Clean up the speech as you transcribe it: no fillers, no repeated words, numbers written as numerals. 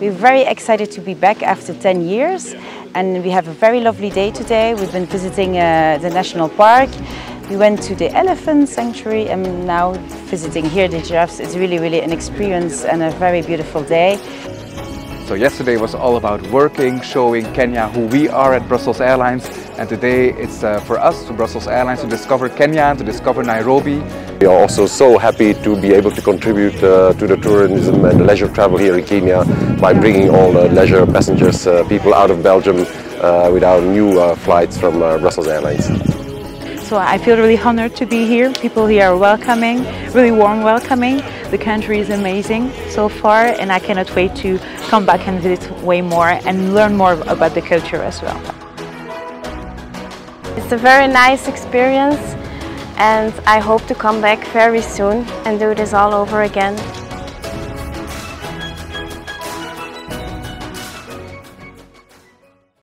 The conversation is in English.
We're very excited to be back after 10 years and we have a very lovely day today. We've been visiting the National Park. We went to the Elephant Sanctuary and now visiting here the giraffes. It's really, really an experience and a very beautiful day. So yesterday was all about working, showing Kenya who we are at Brussels Airlines, and today it's for us, to Brussels Airlines, to discover Kenya and to discover Nairobi. We are also so happy to be able to contribute to the tourism and the leisure travel here in Kenya by bringing all the leisure passengers, people out of Belgium with our new flights from Brussels Airlines. So I feel really honored to be here. People here are welcoming, really warm welcoming. The country is amazing so far and I cannot wait to come back and visit way more and learn more about the culture as well. It's a very nice experience and I hope to come back very soon and do this all over again.